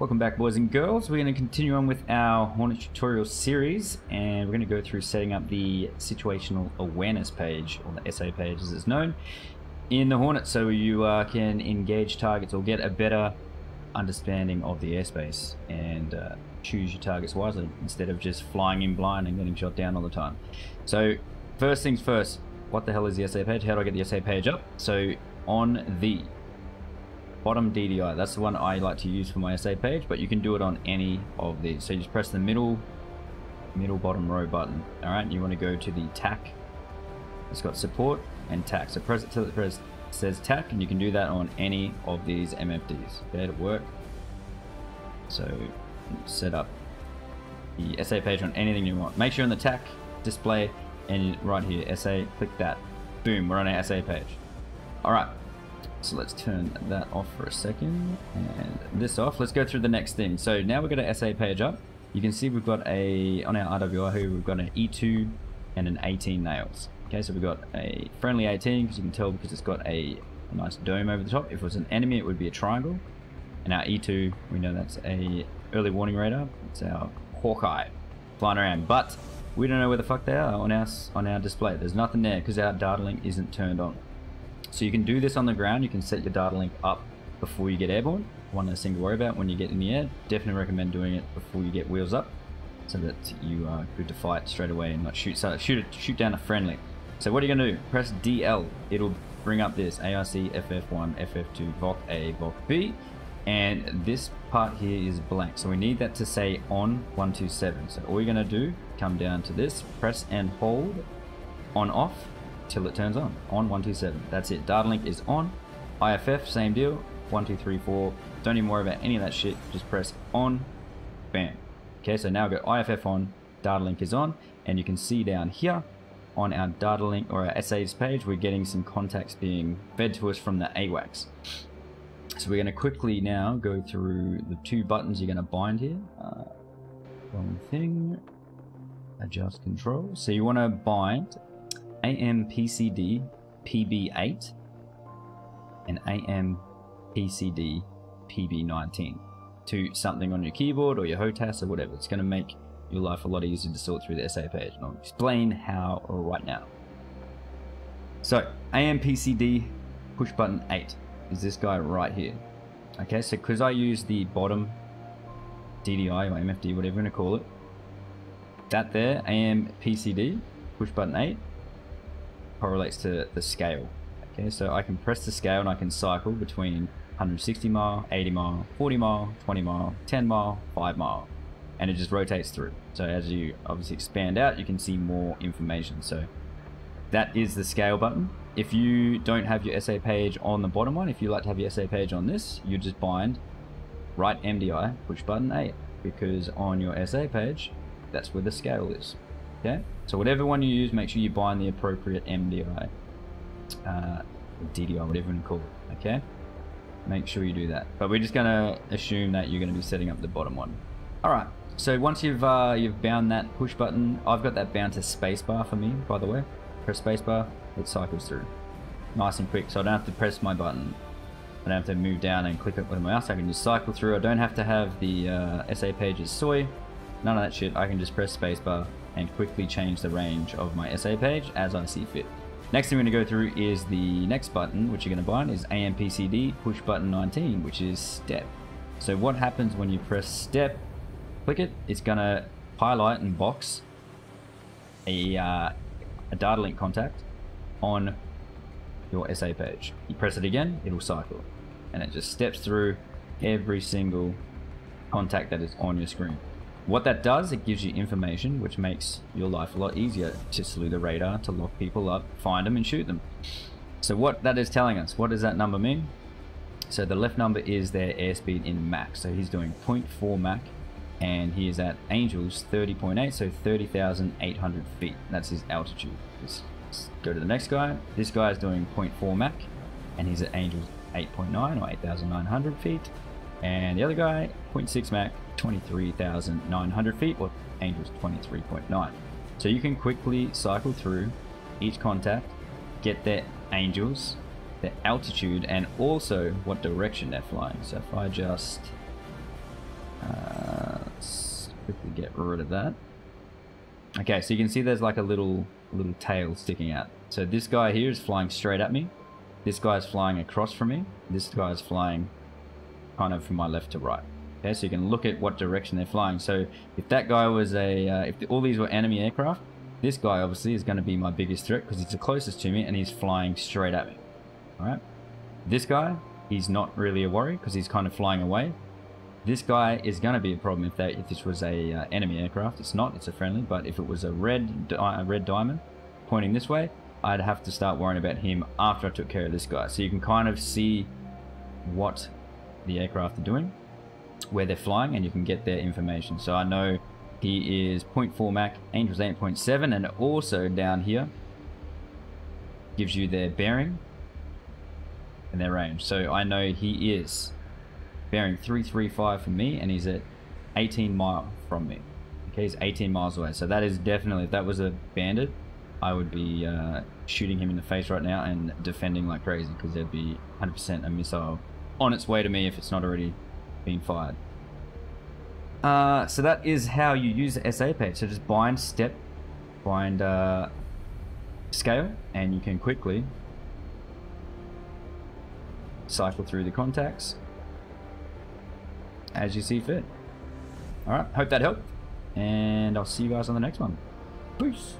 Welcome back, boys and girls. We're going to continue on with our Hornet tutorial series, and we're going to go through setting up the situational awareness page, or the SA page as it's known, in the Hornet, so you can engage targets or get a better understanding of the airspace and choose your targets wisely instead of just flying in blind and getting shot down all the time. So first things first, what the hell is the SA page? How do I get the SA page up? So on the bottom DDI, that's the one I like to use for my SA page, but you can do it on any of these. So you just press the middle bottom row button. All right, you want to go to the TAC. It's got support and TAC, so press it till it says TAC, and you can do that on any of these MFDs. Okay, it'll work. So set up the SA page on anything you want. Make sure on the TAC display and right here SA, click that. Boom, we're on our SA page. All right. So let's turn that off for a second and this off. Let's go through the next thing. So now we've got our SA page up. You can see we've got on our RWR here, we've got an E2 and an 18 nails. Okay, so we've got a friendly 18 because you can tell because it's got a nice dome over the top. If it was an enemy, it would be a triangle. And our E2, we know that's a early warning radar. It's our Hawkeye flying around, but we don't know where the fuck they are on our display. There's nothing there because our data link isn't turned on. So you can do this on the ground. You can set your data link up before you get airborne. One less thing to worry about when you get in the air. Definitely recommend doing it before you get wheels up, so that you are good to fight straight away and not shoot down a friendly. So what are you gonna do? Press DL. It'll bring up this ARC FF1, FF2, VOC A, VOC B, and this part here is blank. So we need that to say on 127. So all you're gonna do, come down to this, press and hold on off till it turns on 127. That's it. Data link is on. IFF, same deal, 1234. Don't even worry about any of that shit. Just press on, bam. Okay, so now go IFF on, data link is on, and you can see down here on our data link or our SA's page, we're getting some contacts being fed to us from the AWACS. So we're going to quickly now go through the two buttons you're going to bind here. One thing, adjust control. So you want to bind AMPCD PB8 and AMPCD PB19 to something on your keyboard or your HOTAS or whatever. It's going to make your life a lot easier to sort through the SA page, and I'll explain how right now. So AMPCD push button 8 is this guy right here. Okay, so because I use the bottom DDI or MFD, whatever you're going to call it, that there AMPCD push button 8 correlates to the scale. Okay, so I can press the scale and I can cycle between 160 mile, 80 mile, 40 mile, 20 mile, 10 mile, 5 mile, and it just rotates through. So as you obviously expand out, you can see more information. So that is the scale button. If you don't have your SA page on the bottom one, if you like to have your SA page on this, you just bind right MDI push button 8, because on your SA page, that's where the scale is. Okay, so whatever one you use, make sure you bind the appropriate MDI, DDI, whatever you call it. Okay, make sure you do that. But we're just gonna assume that you're gonna be setting up the bottom one. All right. So once you've bound that push button, I've got that bound to spacebar for me, by the way. Press spacebar, it cycles through, nice and quick. So I don't have to press my button. I don't have to move down and click it with my mouse. I can just cycle through. I don't have to have the SA pages soy. None of that shit. I can just press spacebar and quickly change the range of my SA page as I see fit. Next thing we're going to go through is the next button, which you're going to bind is AMPCD push button 19, which is step. So what happens when you press step, click it, it's going to highlight and box a data link contact on your SA page. You press it again, it'll cycle, and it just steps through every single contact that is on your screen. What that does, it gives you information, which makes your life a lot easier to salute the radar, to lock people up, find them and shoot them. So what that is telling us, what does that number mean? So the left number is their airspeed in Mach. So he's doing 0.4 Mach, and he is at Angels 30.8, so 30,800 feet. That's his altitude. Let's go to the next guy. This guy is doing 0.4 Mach, and he's at Angels 8.9 or 8,900 feet. And the other guy, 0.6 Mach, 23,900 feet, or Angels 23.9. So you can quickly cycle through each contact, get their angels, their altitude, and also what direction they're flying. So if I just Let's quickly get rid of that. Okay, so you can see there's like a little tail sticking out. So this guy here is flying straight at me. This guy is flying across from me. This guy is flying kind of from my left to right. Okay, so you can look at what direction they're flying. So if that guy was a, if all these were enemy aircraft, this guy obviously is going to be my biggest threat because it's the closest to me and he's flying straight at me. All right. This guy, he's not really a worry because he's kind of flying away. This guy is going to be a problem if this was a enemy aircraft. It's not, it's a friendly, but if it was a red diamond pointing this way, I'd have to start worrying about him after I took care of this guy. So you can kind of see what the aircraft are doing, where they're flying, and you can get their information. So I know he is 0.4 Mach, Angel's 8.7, and also down here gives you their bearing and their range. So I know he is bearing 335 from me, and he's at 18 miles from me. Okay, he's 18 miles away. So that is definitely, if that was a bandit, I would be shooting him in the face right now and defending like crazy, because there'd be 100% a missile on its way to me if it's not already been fired. So that is how you use the SA page. So just bind step, bind scale, and you can quickly cycle through the contacts as you see fit. All right, hope that helped, and I'll see you guys on the next one. Peace.